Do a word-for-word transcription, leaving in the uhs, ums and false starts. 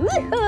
Woohoo!